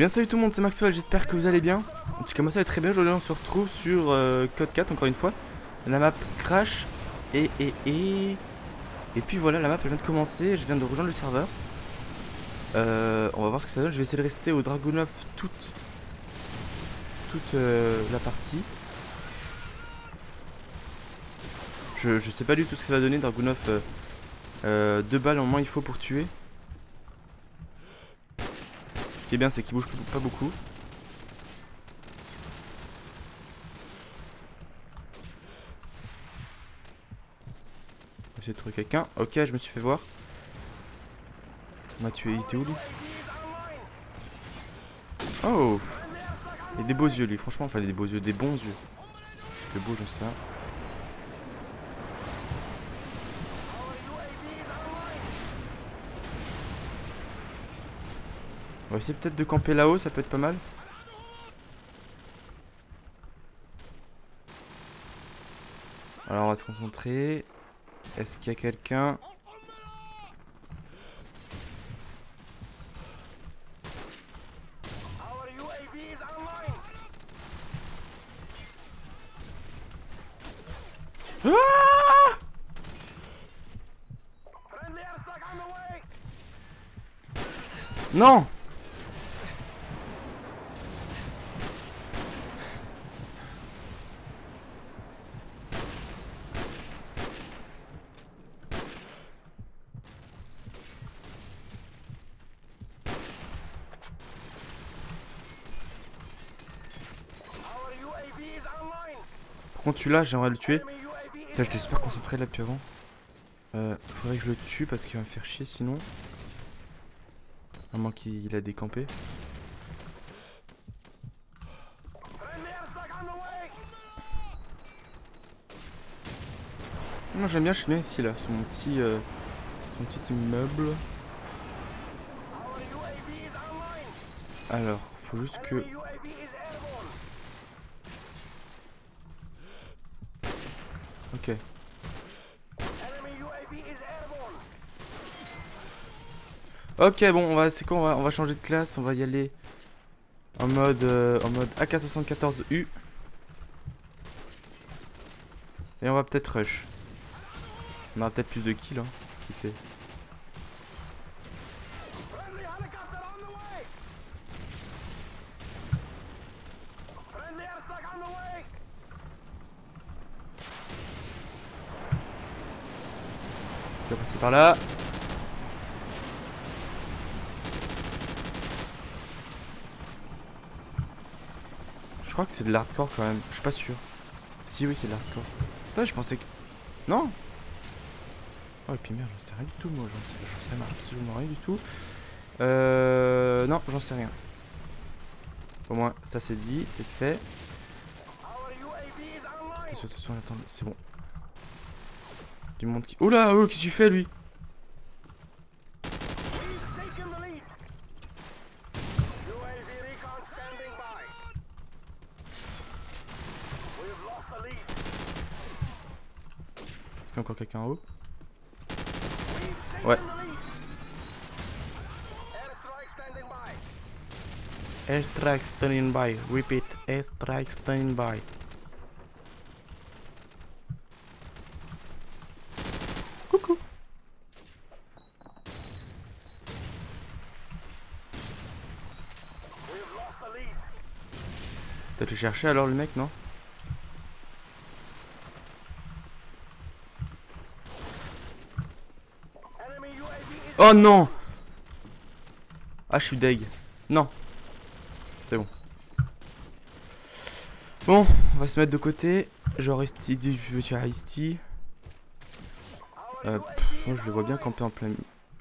bien salut tout le monde, c'est Maxwell, j'espère que vous allez bien. En tout cas moi ça va très bien, aujourd'hui on se retrouve sur Code 4 encore une fois. La map crash et puis voilà, la map elle vient de commencer, je viens de rejoindre le serveur. On va voir ce que ça donne, je vais essayer de rester au Dragunov toute la partie. Je sais pas du tout ce que ça va donner, Dragunov, 2 balles en moins il faut pour tuer. Ce qui est bien c'est qu'il bouge pas beaucoup. J'ai trouvé quelqu'un, ok je me suis fait voir. On m'a tué, il était où lui? Oh! Il a des beaux yeux lui, franchement, enfin il a des beaux yeux, des bons yeux. Le beau, j'en sais rien. On va essayer peut-être de camper là-haut, ça peut être pas mal. Alors on va se concentrer. Est-ce qu'il y a quelqu'un? Ah! Non! Par contre celui-là j'aimerais le tuer. Putain j'étais super concentré là depuis avant. Faudrait que je le tue parce qu'il va me faire chier sinon. À moins qu'il a décampé. Non j'aime bien, je suis bien ici là, sur mon petit immeuble. Alors, faut juste que... Ok. Ok bon on va c'est quoi, on va changer de classe, on va y aller en mode AK-74U. Et on va peut-être rush. On aura peut-être plus de kills hein, qui sait. On va passer par là. Je crois que c'est de l'hardcore quand même. Je suis pas sûr. Si oui c'est de l'hardcore. Putain je pensais que... Non. Oh et puis merde j'en sais rien du tout moi. J'en sais absolument rien du tout. Non j'en sais rien. Au moins ça c'est dit, c'est fait. Attention, attends, c'est bon. Du monde qui... Oula, oh, qu'est-ce que tu fais lui? Est-ce qu'il y a encore quelqu'un en haut? Ouais. Airstrike standing by. Repeat. Airstrike standing by. Peut-être le chercher alors le mec, non? Oh non! Ah je suis deg. Non. C'est bon. Bon, on va se mettre de côté. Genre ici, tu as ici. Moi je le vois bien camper en plein...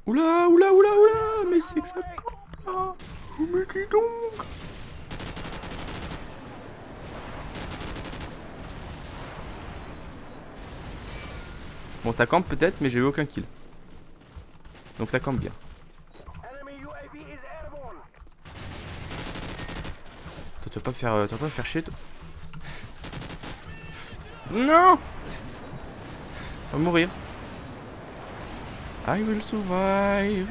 Oula, oula, oula, oula! Mais c'est que ça campe là! Mais dis donc! Bon ça campe peut-être mais j'ai eu aucun kill. Donc ça campe bien. Toi tu vas pas me faire chier toi. Non. On va mourir. I will survive.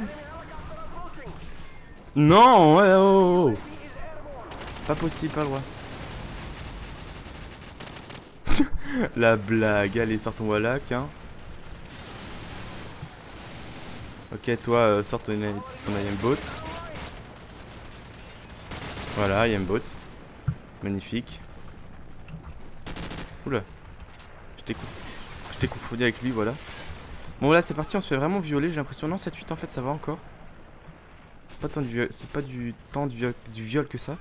Non ouais, oh, oh. Pas possible, pas loin. La blague. Allez, sors ton Wallach, hein. Ok, toi, sors ton aimbot. Voilà, aimbot. Magnifique. Oula. Je t'ai confondu avec lui, voilà. Bon, voilà, c'est parti, on se fait vraiment violer, j'ai l'impression. Non, 7-8, en fait, ça va encore. C'est pas tant du viol, c'est pas du temps du viol que ça.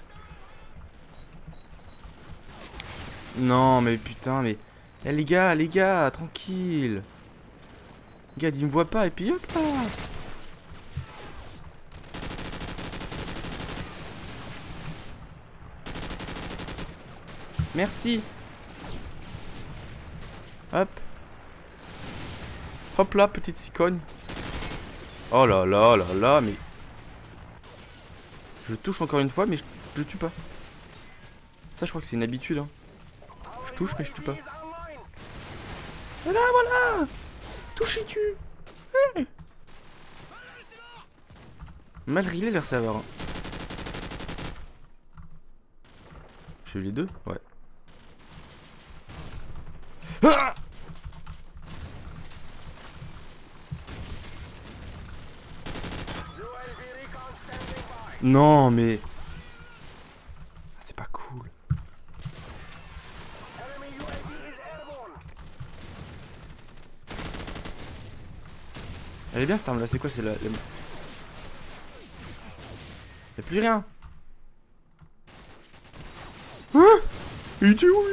Non, mais putain, mais... Eh, les gars, tranquille. Les gars, ils me voient pas, et puis hop là. Merci. Hop. Hop là, petite cicogne. Oh là là là là, mais... Je touche encore une fois, mais je tue pas. Ça, je crois que c'est une habitude, hein. Je touche, mais je tue pas. Voilà, voilà. Touchez-tu. Mal réglé leur serveur. Hein. J'ai eu les deux. Ouais. Ah. Non mais... C'est pas cool. Elle est bien cette arme là, c'est quoi? C'est la... Y'a plus rien. Hein? Il était où?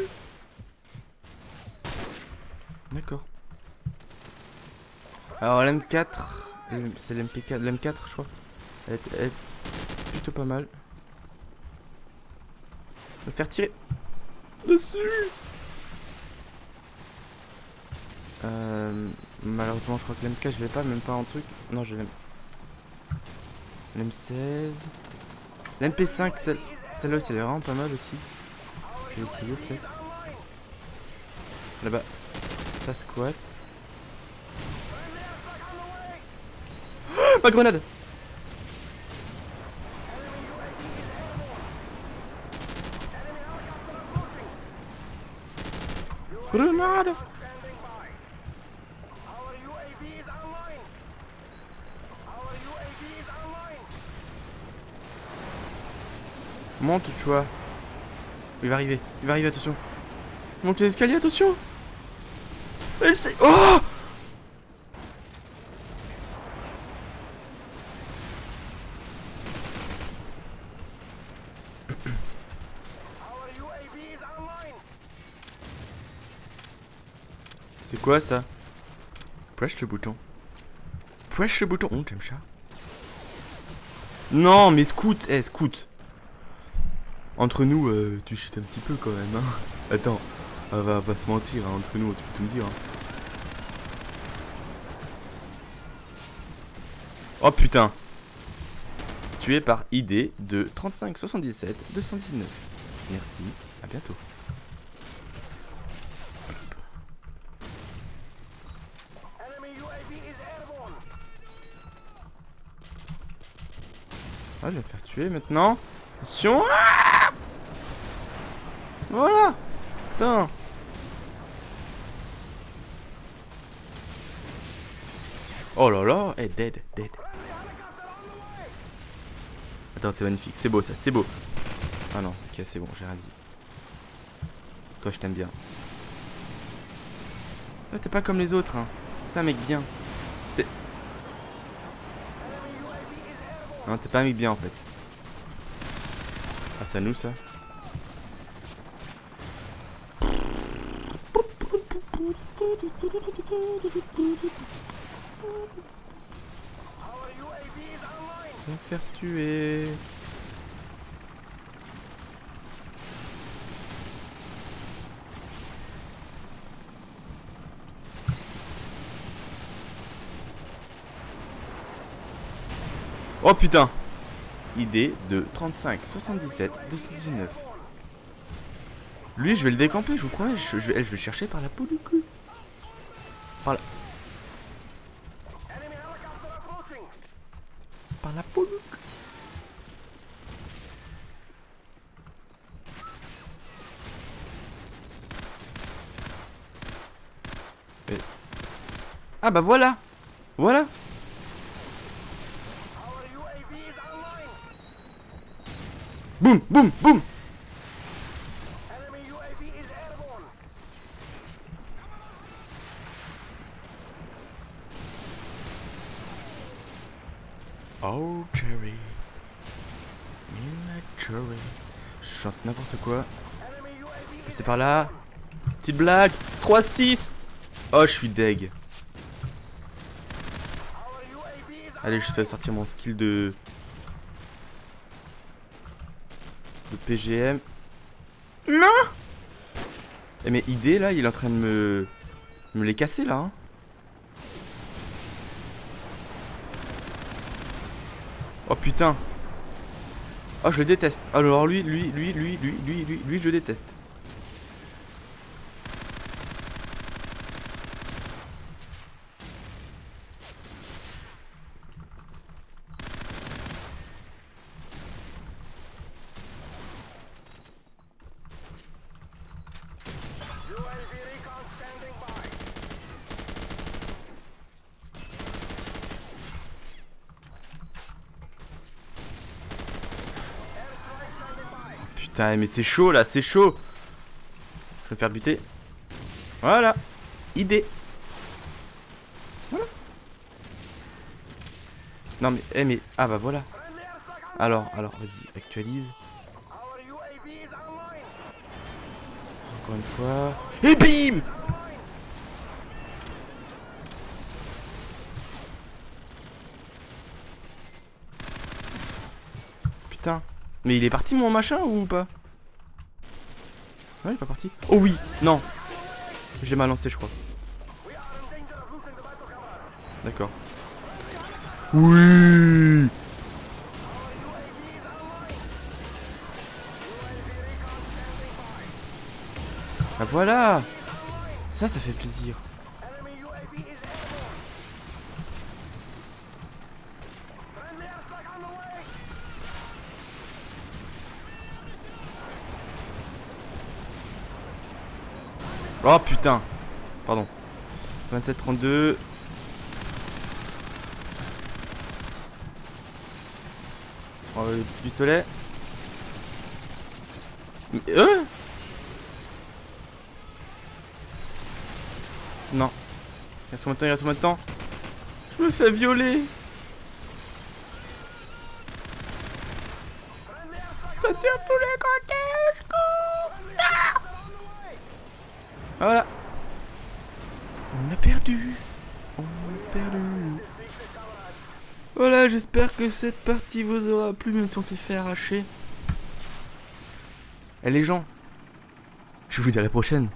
D'accord. Alors l'M4... C'est l'MP4, l'M4 je crois. Elle... Plutôt pas mal. Me faire tirer dessus. Malheureusement, je crois que l'MK, je l'ai pas, même pas en truc. Non, je l'ai. L'M16. L'MP5, celle-là, c'est vraiment pas mal aussi. Je vais essayer peut-être. Là-bas, ça squatte. Ma grenade. Grenade. Monte, tu vois. Il va arriver, attention. Monte les escaliers, attention. Elle sait. Oh. C'est quoi ça? Presse le bouton. Presse le bouton. Oh, t'aimes ça? Non, mais scout. Eh, scout. Entre nous, tu chutes un petit peu quand même, hein. Attends, on va pas se mentir, hein. Entre nous, tu peux tout me dire, hein. Oh putain. Tué par ID de 35 77 219. Merci, à bientôt. Ah, je vais me faire tuer maintenant. Attention. Ah, voilà. Putain. Oh là là. Eh, dead, dead. Attends, c'est magnifique. C'est beau, ça, c'est beau. Ah non, ok, c'est bon, j'ai rien dit. Toi, je t'aime bien. Toi, t'es pas comme les autres, hein. T'es un mec bien. Non, t'es pas un mec bien en fait. Ah, c'est à nous ça. On va faire tuer. Oh putain. ID de 35 77 219. Lui, je vais le décamper, je vous promets. Je vais le chercher par la peau du cul. Par la... Par la peau du cul. Ah bah voilà. Voilà. Boum, boum, boum. Oh, Cherry. Mina Cherry. Je chante n'importe quoi. C'est par là. Petite blague. 3-6. Oh, je suis deg. Allez, je fais sortir mon skill de... PGM. Non. Eh mais ID là, il est en train de me les casser là. Hein. Oh putain. Oh je le déteste. Alors lui, je le déteste. Putain mais c'est chaud là, c'est chaud. Je vais me faire buter. Voilà. Idée. Voilà. Non mais, eh mais, ah bah voilà. Alors, vas-y, actualise. Encore une fois. Et bim. Putain. Mais il est parti mon machin ou pas? Ouais, il est pas parti. Oh oui, non. J'ai mal lancé je crois. D'accord. Oui. Ah voilà. Ça fait plaisir. Oh putain. Pardon. 27-32. Oh le petit pistolet. Mais, non. Il reste maintenant, Je me fais violer. Ça tire tous les côtés. Voilà. On a perdu. Voilà, j'espère que cette partie vous aura plu, même si on s'est fait arracher. Et les gens, je vous dis à la prochaine.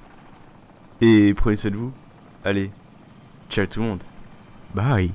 Et prenez soin de vous. Allez, ciao tout le monde. Bye.